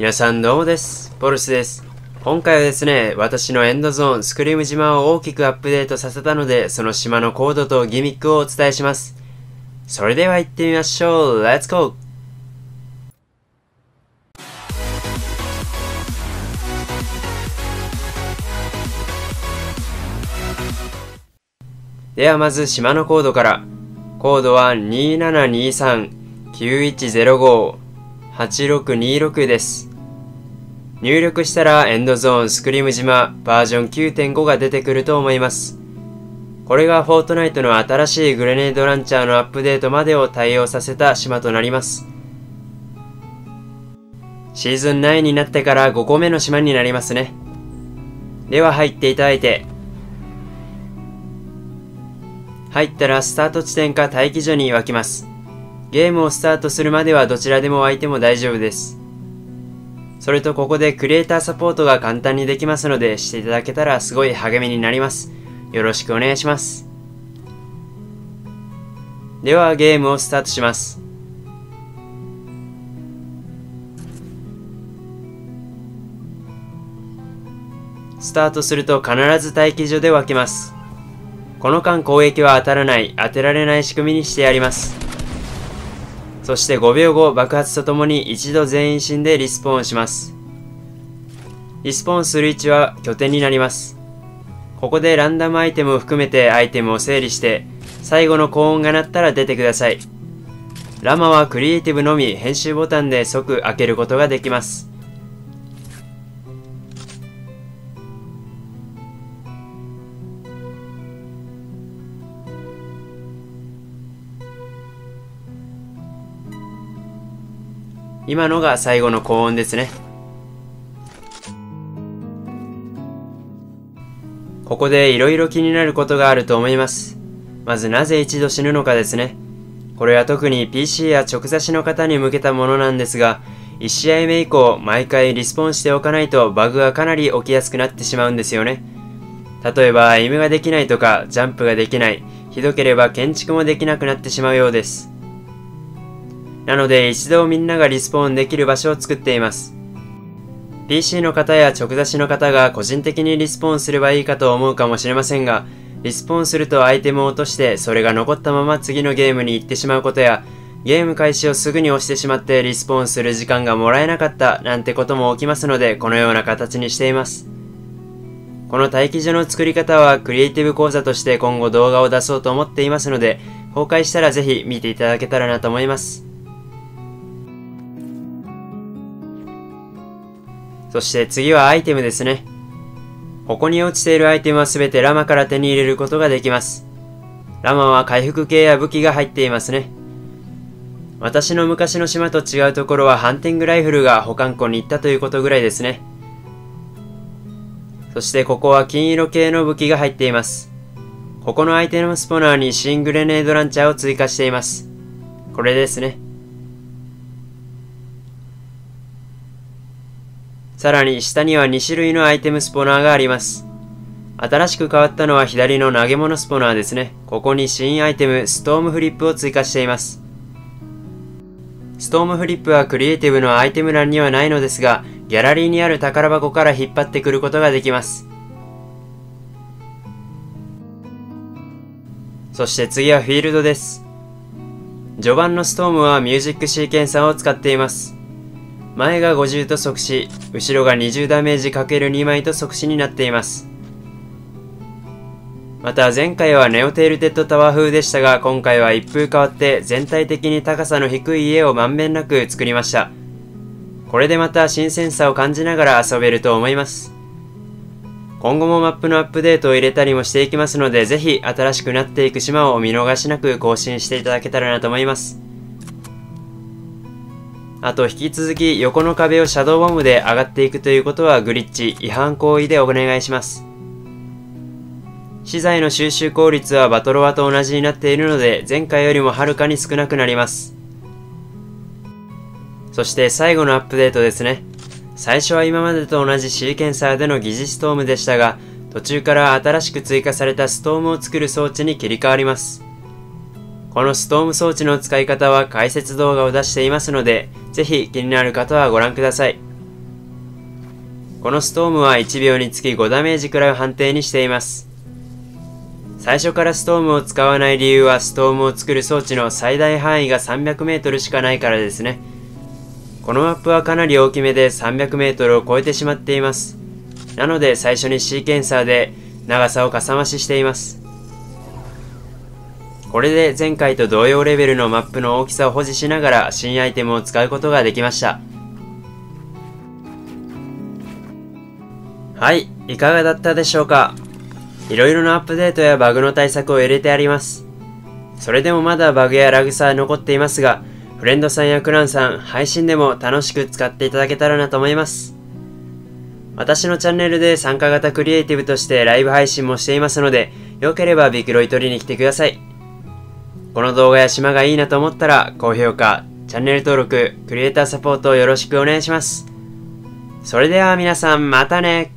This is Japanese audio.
皆さんどうもです。ポルスです。今回はですね、私のエンドゾーン、スクリーム島を大きくアップデートさせたので、その島の高度とギミックをお伝えします。それでは行ってみましょう。Let's go! ではまず島の高度から。高度は2723、9105、8626です。入力したらエンドゾーンスクリーム島バージョン 9.5 が出てくると思います。これがフォートナイトの新しいグレネードランチャーのアップデートまでを対応させた島となります。シーズン9になってから5個目の島になりますね。では入っていただいて、入ったらスタート地点か待機所に湧きます。ゲームをスタートするまではどちらでも湧いても大丈夫です。それとここでクリエイターサポートが簡単にできますのでしていただけたらすごい励みになります。よろしくお願いします。ではゲームをスタートします。スタートすると必ず待機所で湧きます。この間攻撃は当たらない、当てられない仕組みにしてやります。そして5秒後、爆発とともに一度全員死んでリスポーンします。リスポーンする位置は拠点になります。ここでランダムアイテムを含めてアイテムを整理して、最後の高音が鳴ったら出てください。ラマはクリエイティブのみ編集ボタンで即開けることができます。今のが最後の高音ですね。ここでいろいろ気になることがあると思います。まずなぜ一度死ぬのかですね。これは特に PC や直差しの方に向けたものなんですが、1試合目以降毎回リスポーンしておかないとバグがかなり起きやすくなってしまうんですよね。例えばエムができないとかジャンプができない、ひどければ建築もできなくなってしまうようです。なので一度みんながリスポーンできる場所を作っています。PC の方や直差しの方が個人的にリスポーンすればいいかと思うかもしれませんが、リスポーンするとアイテムを落としてそれが残ったまま次のゲームに行ってしまうことや、ゲーム開始をすぐに押してしまってリスポーンする時間がもらえなかったなんてことも起きますので、このような形にしています。この待機所の作り方はクリエイティブ講座として今後動画を出そうと思っていますので、公開したらぜひ見ていただけたらなと思います。そして次はアイテムですね。ここに落ちているアイテムはすべてラマから手に入れることができます。ラマは回復系や武器が入っていますね。私の昔の島と違うところはハンティングライフルが保管庫に行ったということぐらいですね。そしてここは金色系の武器が入っています。ここのアイテムスポナーに新グレネードランチャーを追加しています。これですね。さらに下には2種類のアイテムスポナーがあります。新しく変わったのは左の投げ物スポナーですね。ここに新アイテムストームフリップを追加しています。ストームフリップはクリエイティブのアイテム欄にはないのですが、ギャラリーにある宝箱から引っ張ってくることができます。そして次はフィールドです。序盤のストームはミュージックシーケンサーを使っています。前が50と即死、後ろが20ダメージ ×2 枚と即死になっています。また前回はネオテールテッドタワー風でしたが、今回は一風変わって全体的に高さの低い家をまんべんなく作りました。これでまた新鮮さを感じながら遊べると思います。今後もマップのアップデートを入れたりもしていきますので、ぜひ新しくなっていく島をお見逃しなく更新していただけたらなと思います。あと引き続き横の壁をシャドウボムで上がっていくということはグリッチ違反行為でお願いします。資材の収集効率はバトロワと同じになっているので前回よりもはるかに少なくなります。そして最後のアップデートですね。最初は今までと同じシーケンサーでの疑似ストームでしたが、途中から新しく追加されたストームを作る装置に切り替わります。このストーム装置の使い方は解説動画を出していますので、ぜひ気になる方はご覧ください。このストームは1秒につき5ダメージくらいを判定にしています。最初からストームを使わない理由はストームを作る装置の最大範囲が 300m しかないからですね。このマップはかなり大きめで 300m を超えてしまっています。なので最初にシーケンサーで長さをかさ増ししています。これで前回と同様レベルのマップの大きさを保持しながら新アイテムを使うことができました。はい、いかがだったでしょうか。いろいろなアップデートやバグの対策を入れてあります。それでもまだバグやラグさは残っていますが、フレンドさんやクランさん、配信でも楽しく使っていただけたらなと思います。私のチャンネルで参加型クリエイティブとしてライブ配信もしていますので、よければビクロイ取りに来てください。この動画や島がいいなと思ったら、高評価、チャンネル登録、クリエイターサポートをよろしくお願いします。それでは皆さん、またね。